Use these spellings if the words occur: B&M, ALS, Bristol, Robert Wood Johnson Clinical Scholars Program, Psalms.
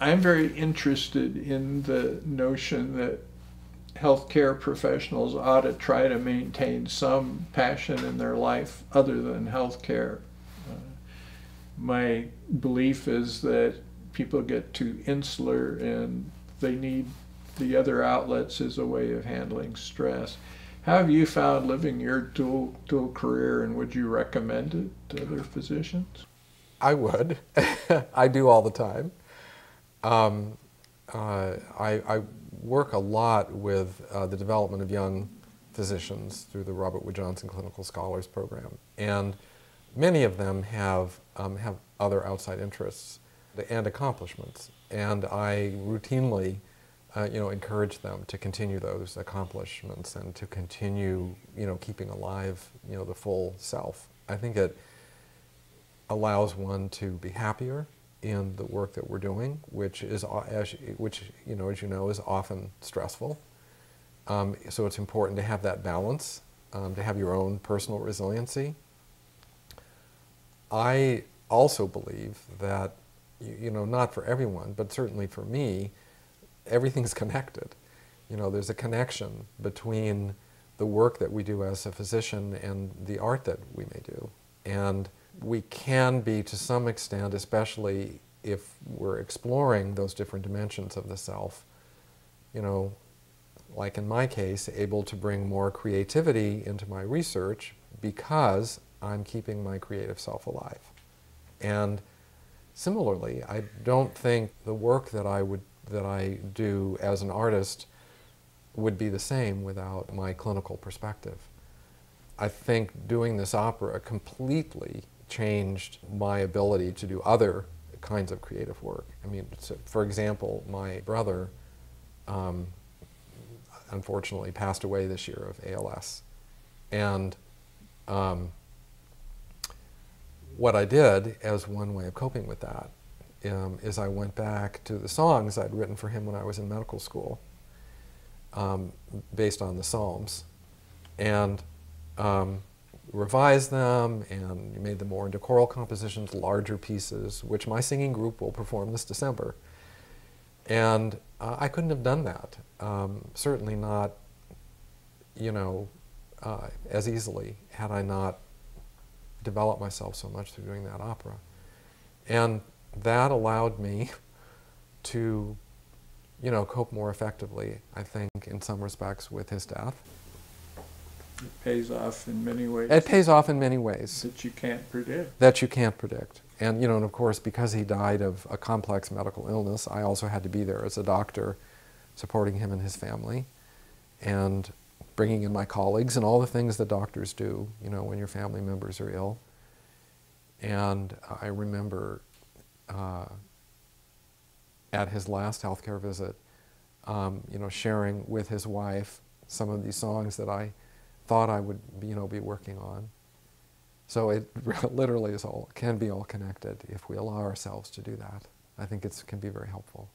I'm very interested in the notion that healthcare professionals ought to try to maintain some passion in their life other than healthcare. My belief is that people get too insular and they need the other outlets as a way of handling stress. How have you found living your dual career, and would you recommend it to other physicians? I would. I do all the time. I work a lot with the development of young physicians through the Robert Wood Johnson Clinical Scholars Program, and many of them have other outside interests and accomplishments, and I routinely encourage them to continue those accomplishments and to continue keeping alive the full self. I think it allows one to be happier in the work that we're doing, which is, as you know, is often stressful. So it's important to have that balance, to have your own personal resiliency. I also believe that, not for everyone, but certainly for me, everything's connected. There's a connection between the work that we do as a physician and the art that we may do. And we can be, to some extent, especially if we're exploring those different dimensions of the self, like in my case, able to bring more creativity into my research because I'm keeping my creative self alive. And similarly, I don't think the work that I do as an artist would be the same without my clinical perspective. I think doing this opera completely changed my ability to do other kinds of creative work. I mean, so for example, my brother unfortunately passed away this year of ALS. And what I did as one way of coping with that is I went back to the songs I'd written for him when I was in medical school, based on the Psalms, and revised them and made them more into choral compositions, larger pieces, which my singing group will perform this December. And I couldn't have done that, certainly not, as easily, had I not developed myself so much through doing that opera. And that allowed me to, cope more effectively, I think, in some respects, with his death. It pays off in many ways. It pays off in many ways. That you can't predict. That you can't predict. And, and of course, because he died of a complex medical illness, I also had to be there as a doctor, supporting him and his family, and bringing in my colleagues and all the things that doctors do, when your family members are ill. And I remember at his last healthcare visit, sharing with his wife some of these songs that I thought I would, be working on. So it literally is all, can be all connected if we allow ourselves to do that. I think it can be very helpful.